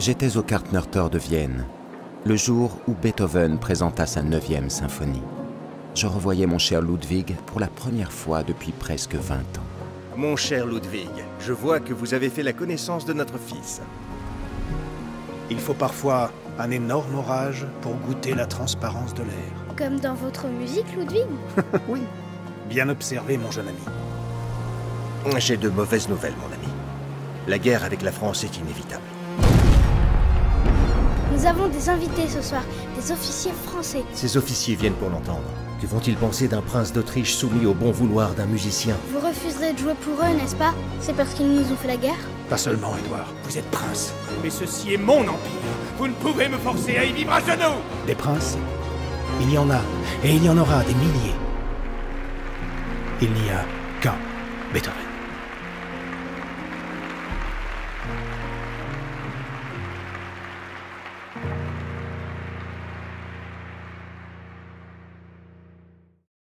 j'étais au Kärntnertor de Vienne, le jour où Beethoven présenta sa 9e symphonie. Je revoyais mon cher Ludwig pour la première fois depuis presque 20 ans. Mon cher Ludwig, je vois que vous avez fait la connaissance de notre fils. Il faut parfois un énorme orage pour goûter la transparence de l'air. Comme dans votre musique, Ludwig? Oui, bien observé, mon jeune ami. J'ai de mauvaises nouvelles, mon ami. La guerre avec la France est inévitable. Nous avons des invités ce soir, des officiers français. Ces officiers viennent pour l'entendre. Que vont-ils penser d'un prince d'Autriche soumis au bon vouloir d'un musicien? Vous refuserez de jouer pour eux, n'est-ce pas? C'est parce qu'ils nous ont fait la guerre? Pas seulement, Edouard. Vous êtes prince. Mais ceci est mon empire. Vous ne pouvez me forcer à y vivre à genoux. Des princes? Il y en a, et il y en aura des milliers. Il n'y a qu'un Beethoven.